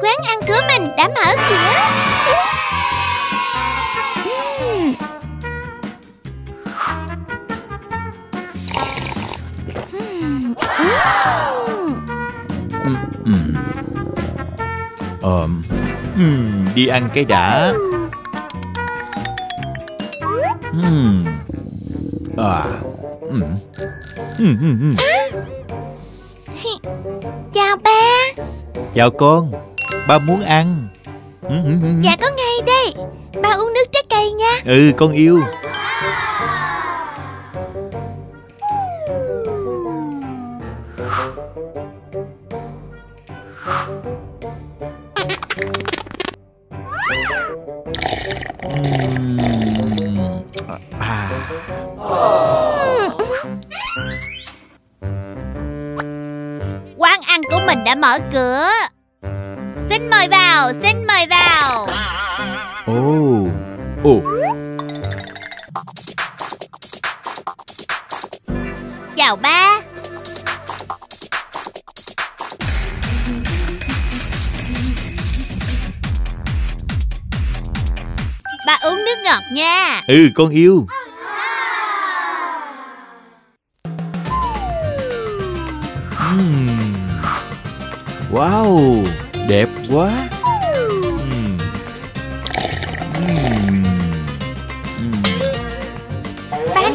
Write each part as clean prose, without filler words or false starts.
quán ăn của mình đã mở cửa. Đi ăn cái đã. Chào ba. Chào con. Ba muốn ăn. Dạ có ngay đây. Ba uống nước trái cây nha. Ừ con yêu. Quán ăn của mình đã mở cửa. Xin mời vào, xin mời vào. Chào ba. Ba uống nước ngọt nha. Ừ con yêu. Wow, đẹp quá. Ba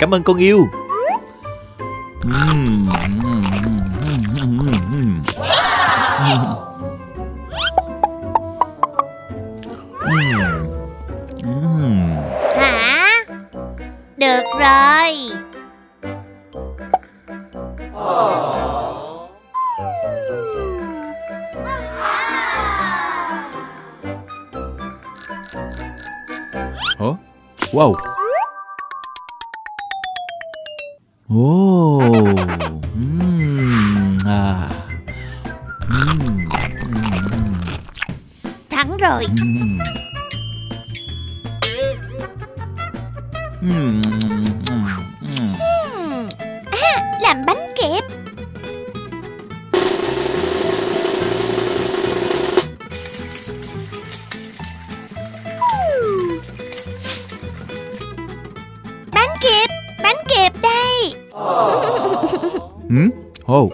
Cảm ơn con yêu. Hả? Được rồi. Wow. Thắng rồi. Làm bánh kẹp.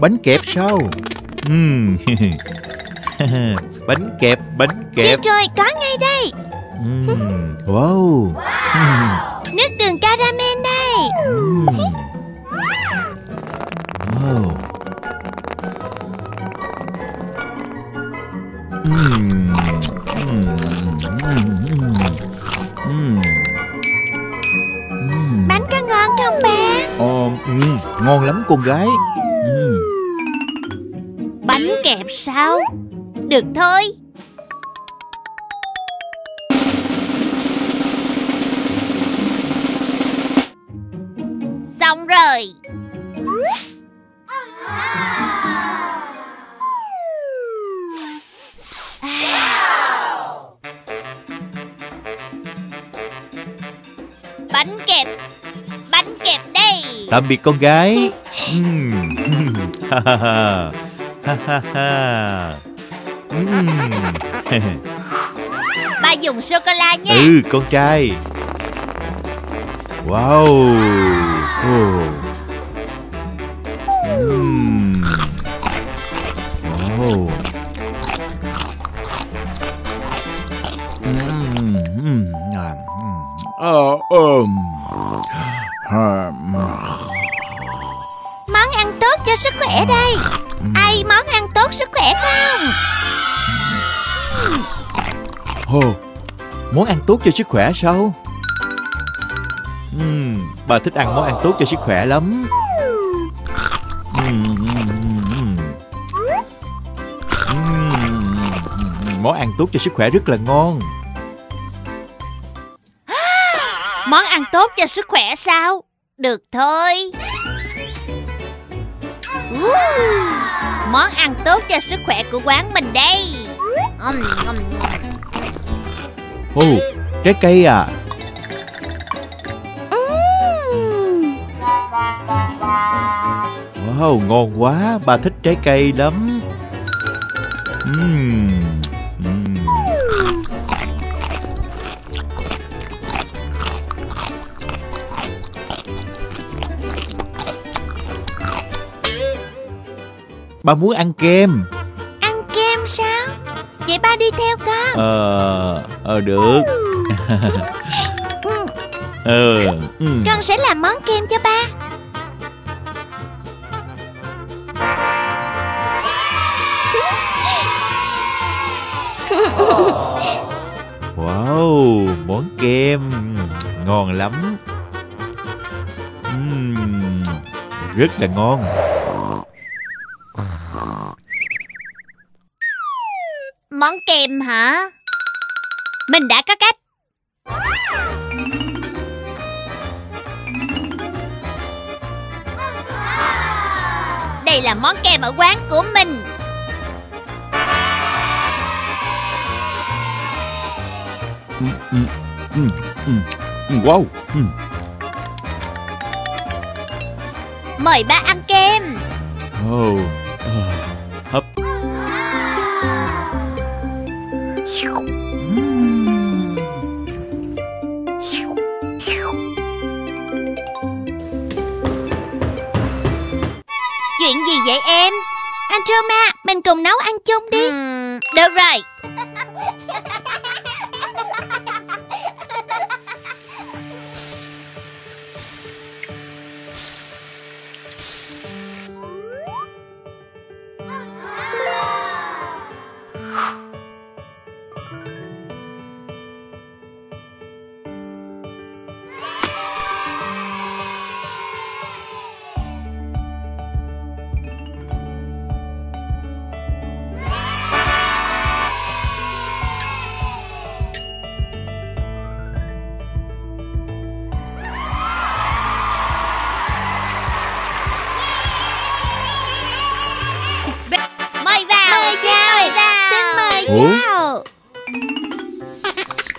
Bánh kẹp sao? Bánh kẹp. Được rồi, có ngay đây. Nước đường caramel đây. Bánh có ngon không bà? Ngon lắm con gái. Bánh kẹp sao? Được thôi. Xong rồi. Bánh kẹp đây. Tạm biệt con gái. Ba dùng sô cô la nha. Ừ con trai. Wow. Món ăn tốt cho sức khỏe đây. Ai món ăn tốt sức khỏe không? Món ăn tốt cho sức khỏe sao? Bà thích ăn món ăn tốt cho sức khỏe lắm. món ăn tốt cho sức khỏe rất là ngon. Món ăn tốt cho sức khỏe sao? Được thôi. Món ăn tốt cho sức khỏe của quán mình đây. Ồ, trái cây à? Wow, ngon quá, ba thích trái cây lắm. Ba muốn ăn kem. Ăn kem sao? Vậy ba đi theo con. Được. Con sẽ làm món kem cho ba. Wow, món kem ngon lắm. Rất là ngon. Món kem hả? Mình đã có cách. Đây là món kem ở quán của mình. Wow. Mời ba ăn kem. Hấp. Chuyện gì vậy em? Androma, mình cùng nấu ăn chung đi. Được rồi.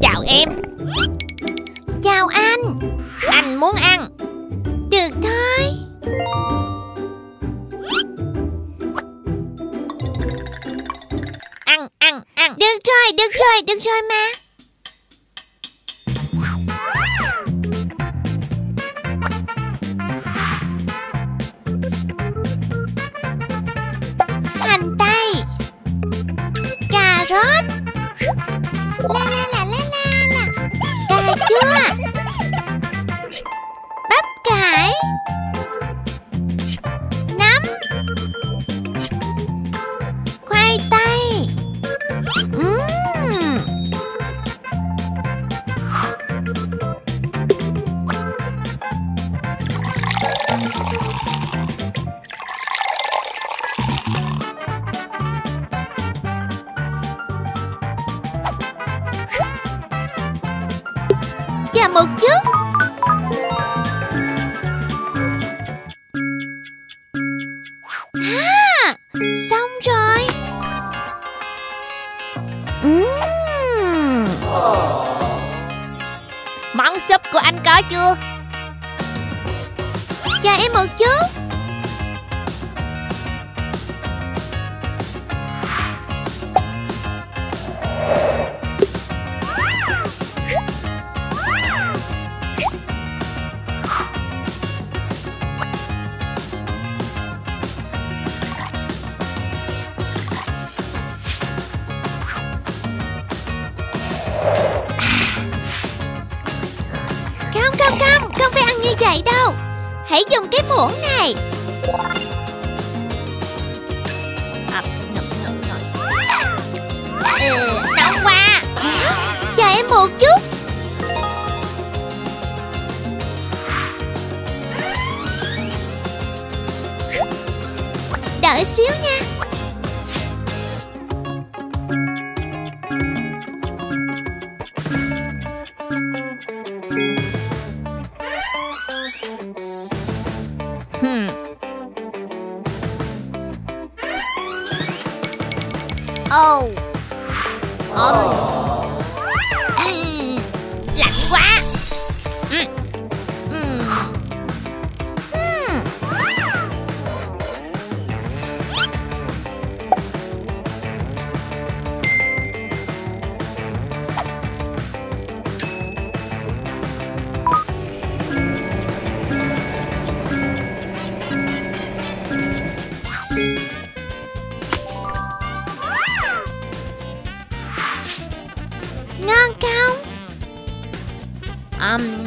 Chào em. Chào anh. Anh muốn ăn. Được thôi. Ăn. Được rồi mà. Hành tây, cà rốt, cà chua, bắp cải, nấm, khoai tây. Chà một chút. Xong rồi. Món súp của anh có chưa? Cho em một chút. như vậy đâu. Hãy dùng cái muỗng này. Đau quá. Chờ em một chút. Đợi xíu nha. Lạnh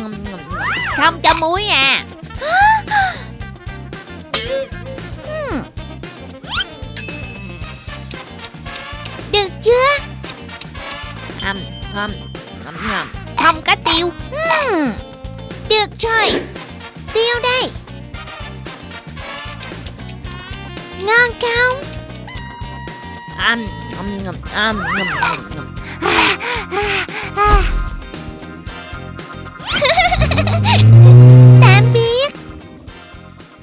quá. Không cho muối à. Được chưa? Không có tiêu. Được rồi. Tiêu đây. Ngon không?